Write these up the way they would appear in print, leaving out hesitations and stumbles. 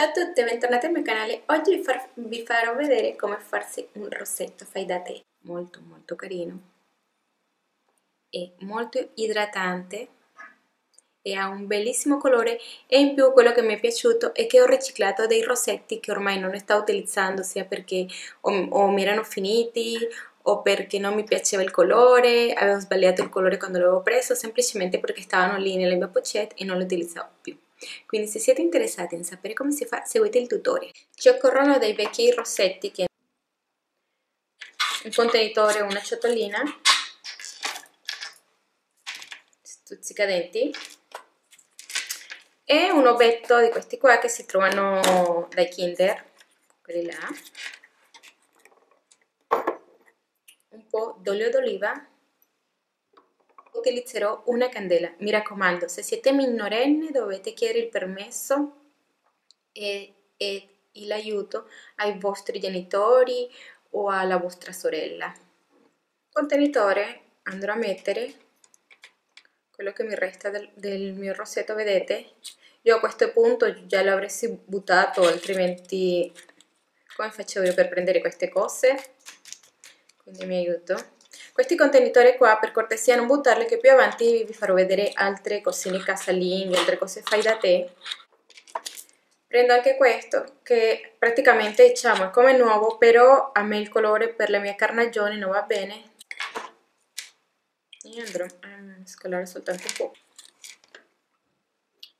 Ciao a tutti e bentornati al mio canale. Oggi vi farò vedere come farsi un rossetto fai da te molto molto carino e molto idratante e ha un bellissimo colore, e in più quello che mi è piaciuto è che ho riciclato dei rossetti che ormai non sto utilizzando, sia perché o mi erano finiti o perché non mi piaceva il colore, avevo sbagliato il colore quando l'avevo preso, semplicemente perché stavano lì nella mia pochette e non li utilizzavo più. Quindi se siete interessati in sapere come si fa, seguite il tutorial. Ci occorrono dei vecchi rossetti, che un contenitore, una ciotolina, stuzzicadenti e un ovetto di questi qua che si trovano dai Kinder, quelli là, un po' d'olio d'oliva. Utilizzerò una candela, mi raccomando, se siete minorenni dovete chiedere il permesso e l'aiuto ai vostri genitori o alla vostra sorella. Contenitore, andrò a mettere quello che mi resta del mio rossetto. Vedete, io a questo punto già lo avrei buttato, altrimenti come facevo io per prendere queste cose? Quindi mi aiuto. Questi contenitori qua, per cortesia non buttarli, che più avanti vi farò vedere altre cosine casalinghe, altre cose fai da te. Prendo anche questo, che praticamente diciamo è come nuovo, però a me il colore per la mia carnagione non va bene. E andrò a mescolare soltanto un po'.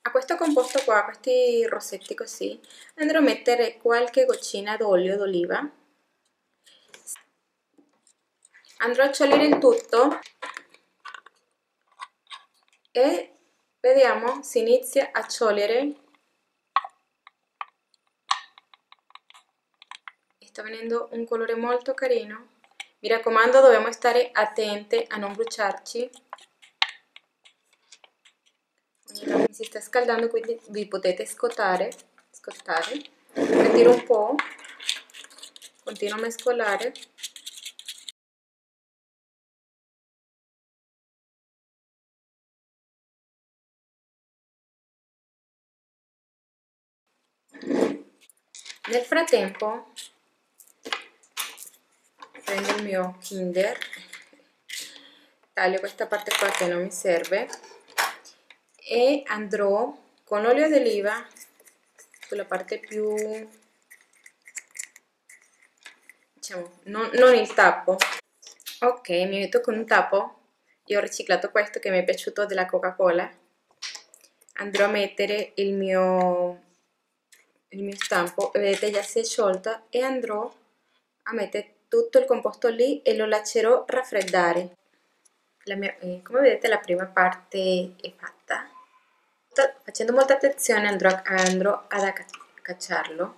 A questo composto qua, a questi rossetti così, andrò a mettere qualche goccina d'olio d'oliva. Andrò a ciolire il tutto e vediamo, si inizia a ciolere e sta venendo un colore molto carino. Mi raccomando, dobbiamo stare attenti a non bruciarci. Si sta scaldando, quindi vi potete scottare. Retiro un po', continuo a mescolare. Nel frattempo prendo il mio Kinder, taglio questa parte qua che non mi serve e andrò con l'olio d'oliva sulla parte più, diciamo, non il tappo. Ok, mi aiuto con un tappo. Io ho riciclato questo che mi è piaciuto della Coca-Cola. Andrò a mettere il mio stampo, vedete, già si è sciolta, e andrò a mettere tutto il composto lì e lo lascerò raffreddare. Come vedete, la prima parte è fatta. Facendo molta attenzione andrò ad accacciarlo.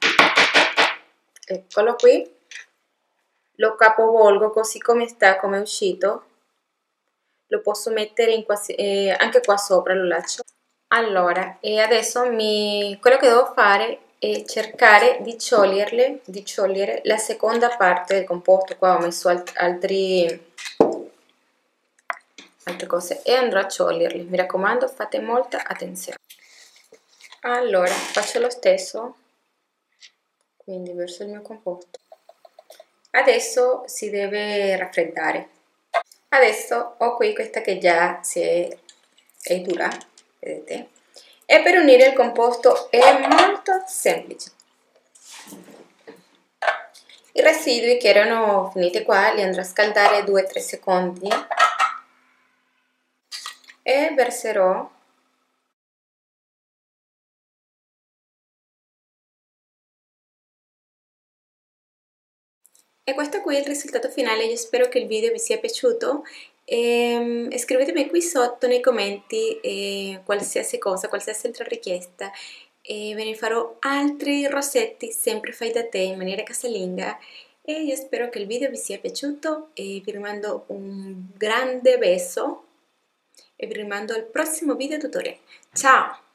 Eccolo qui, lo capovolgo così come sta, come è uscito. Lo posso mettere anche qua sopra, lo lascio. Allora, e adesso quello che devo fare è cercare di sciogliere la seconda parte del composto. Qua ho messo altre cose e andrò a scioglierli. Mi raccomando, fate molta attenzione. Allora, faccio lo stesso, quindi verso il mio composto. Adesso si deve raffreddare. Adesso ho qui questa che già è dura. Vedete? E per unire il composto è molto semplice. I residui che erano finiti qua li andrò a scaldare 2-3 secondi e verserò . E questo qui è il risultato finale. Io spero che il video vi sia piaciuto. Scrivetemi qui sotto nei commenti qualsiasi cosa, qualsiasi altra richiesta, e ve ne farò altri rossetti sempre fai da te in maniera casalinga. E io spero che il video vi sia piaciuto e vi rimando un grande bacio e vi rimando al prossimo video tutorial. Ciao!